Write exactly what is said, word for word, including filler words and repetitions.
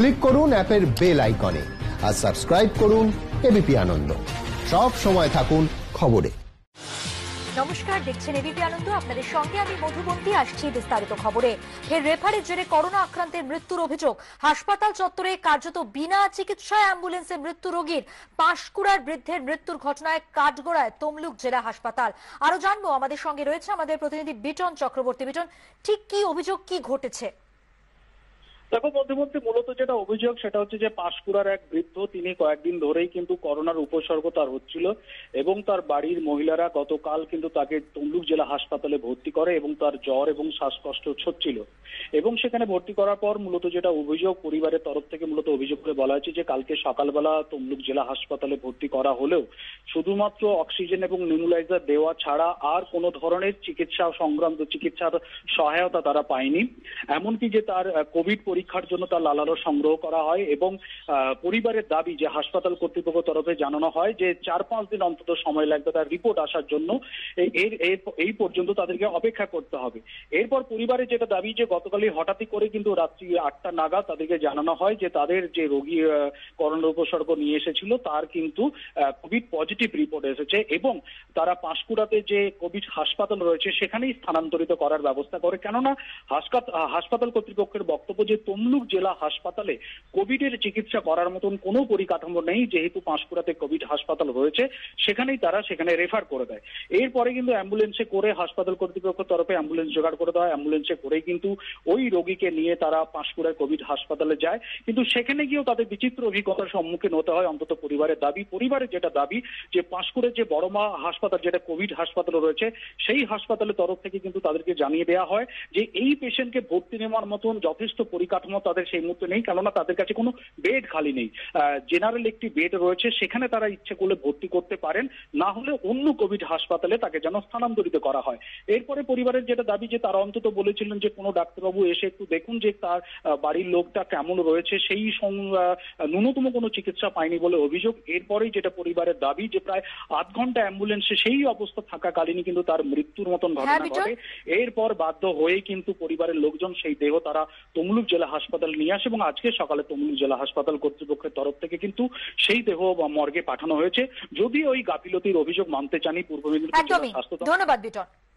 Click करुन एपेर bell आइकने और सबस्क्राइब करुन एबीपी आनंद सब समय थाकुन खबरे। नमस्कार, देखছেন এবিপি আনন্দ। আপনাদের সঙ্গে আমি মধুবন্তী। আসছি বিস্তারিত খবরে। ফের রেফারের জেরে করোনা আক্রান্তের মৃত্যুর অভিযোগ। হাসপাতাল চত্বরে কার্যত বিনা চিকিৎসায় অ্যাম্বুলেন্সে মৃত্যু রোগীর। পাঁশকুড়ার বৃদ্ধের মৃত্যুর ঘটনায় কাঠগড়ায় তমলুক জেলা হাসপাতাল। আরো জানবো, আমাদের সঙ্গে রয়েছে আমাদের প্রতিনিধি বিটন চক্রবর্তী। বিটন, ঠিক কি অভিযোগ, কি ঘটেছে? দেখো মধ্যবর্তী, মূলত যেটা অভিযোগ সেটা হচ্ছে যে পাঁশকুড়ার এক বৃদ্ধ, তিনি কয়েকদিন ধরেই কিন্তু করোনার উপসর্গ তার হচ্ছিল এবং তার বাড়ির মহিলারা গতকাল কিন্তু তাকে তমলুক জেলা হাসপাতালে ভর্তি করে এবং তার জ্বর এবং শ্বাসকষ্ট হচ্ছিল এবং সেখানে ভর্তি করার পর মূলত যেটা অভিযোগ, পরিবারের তরফ থেকে মূলত অভিযোগ করে বলা হয়েছে যে কালকে সকালবেলা তমলুক জেলা হাসপাতালে ভর্তি করা হলেও শুধুমাত্র অক্সিজেন এবং নেবুলাইজার দেওয়া ছাড়া আর কোনো ধরনের চিকিৎসা সংক্রান্ত চিকিৎসার সহায়তা তারা পায়নি। এমনকি যে তার কোভিড পরীক্ষার জন্য তার লালারও সংগ্রহ করা হয় এবং পরিবারের দাবি যে হাসপাতাল কর্তৃপক্ষের তরফে জানানো হয় যে চার পাঁচ দিন অন্তত সময় লাগবে তার রিপোর্ট আসার জন্য, এই পর্যন্ত তাদেরকে অপেক্ষা করতে হবে। এরপর পরিবারের যেটা দাবি যে গতকালই হঠাৎই করে কিন্তু রাত্রি আটটা নাগাদ তাদেরকে জানানো হয় যে তাদের যে রোগী করোনা উপসর্গ নিয়ে এসেছিল তার কিন্তু কোভিড পজিটিভ রিপোর্ট এসেছে এবং তারা পাঁশকুড়াতে যে কোভিড হাসপাতাল রয়েছে সেখানেই স্থানান্তরিত করার ব্যবস্থা করে। কেননা হাসপাতাল কর্তৃপক্ষের বক্তব্য যে তমলুক জেলা হাসপাতালে কোভিড এর চিকিৎসা করার মতন কোনো পরিকাঠামো নেই, যেহেতু পাঁশকুড়াতে কোভিড হাসপাতাল রয়েছে সেখানেই তারা সেখানে রেফার করে দেয়। এরপরে কিন্তু অ্যাম্বুলেন্সে করে হাসপাতাল কর্তৃপক্ষের তরফে অ্যাম্বুলেন্স জোগাড় করে দেওয়া হয়, অ্যাম্বুলেন্সে করে কিন্তু ওই রোগীকে নিয়ে তারা পাঁশকুড়ার কোভিড হাসপাতালে যায়, কিন্তু সেখানে গিয়েও তাদের বিচিত্র অভিজ্ঞতার সম্মুখীন হতে হয়। অন্তত পরিবারের দাবি, পরিবারের যেটা দাবি যে পাঁশকুড়ার যে বড় মা হাসপাতাল যেটা কোভিড হাসপাতাল রয়েছে সেই হাসপাতালের তরফ থেকে কিন্তু তাদেরকে জানিয়ে দেওয়া হয় যে এই পেশেন্টকে ভর্তি নেওয়ার মতন যথেষ্ট পরিকাঠামো তাদের সেই মুহূর্তে নেই, কেননা তাদের কাছে কোনো বেড খালি নেই। জেনারেল একটি বেড রয়েছে, সেখানে তারা ইচ্ছে করলে ভর্তি করতে পারেন, না হলে অন্য কোভিড হাসপাতালে তাকে যেন স্থানান্তরিত করা হয়। এরপরে পরিবারের যেটা দাবি যে তারা অন্তত বলেছিলেন যে কোনো ডাক্তারবাবু এসে একটু দেখুন যে তার বাড়ির লোকটা কেমন রয়েছে, সেই ন্যূনতম কোনো চিকিৎসা পায়নি বলে অভিযোগ। এরপরেই যেটা পরিবারের দাবি যে প্রায় আধ ঘন্টা অ্যাম্বুলেন্সে সেই অবস্থা থাকাকালীনই কিন্তু তার মৃত্যুর মতন ঘটনা ঘটে। এরপর বাধ্য হয়ে কিন্তু পরিবারের লোকজন সেই দেহ তারা তমলুক জেলা হাসপাতাল নিয়ে আসে এবং আজকে সকালে তমলুক জেলা হাসপাতাল কর্তৃপক্ষের তরফ থেকে কিন্তু সেই দেহ মর্গে পাঠানো হয়েছে। যদি ওই গাফিলতির অভিযোগ মানতে চানি পূর্ব মেদিনীপুর জেলা স্বাস্থ্য। ধন্যবাদ বিটন।